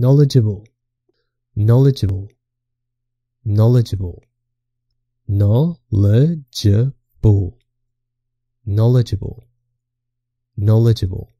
knowledgeable, knowledgeable, knowledgeable, knowledgeable, knowledgeable, knowledgeable.